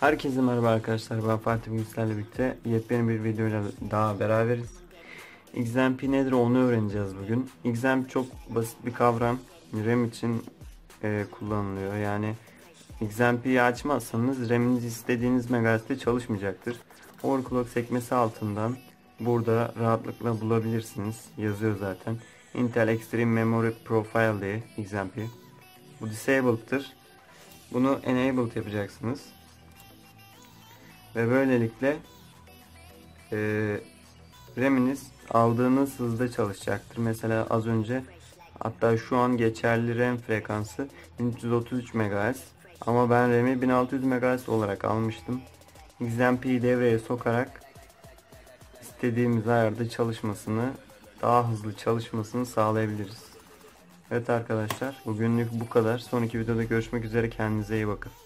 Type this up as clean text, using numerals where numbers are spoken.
Herkese merhaba arkadaşlar, ben Fatih Gülsler'le birlikte yepyeni bir videoyla daha beraberiz. XMP nedir onu öğreneceğiz bugün. XMP çok basit bir kavram, RAM için kullanılıyor. Yani XMP'yi açmazsanız RAM'iniz istediğiniz megahertz'te çalışmayacaktır. Overclock sekmesi altından burada rahatlıkla bulabilirsiniz, yazıyor zaten. Intel Extreme Memory Profile diye XMP. Bu disabled'tır, bunu enabled yapacaksınız. Ve böylelikle RAM'iniz aldığınız hızda çalışacaktır. Mesela az önce, hatta şu an geçerli RAM frekansı 1333 MHz. Ama ben RAM'i 1600 MHz olarak almıştım. XMP'yi devreye sokarak istediğimiz ayarda çalışmasını, daha hızlı çalışmasını sağlayabiliriz. Evet arkadaşlar, bugünlük bu kadar. Sonraki videoda görüşmek üzere. Kendinize iyi bakın.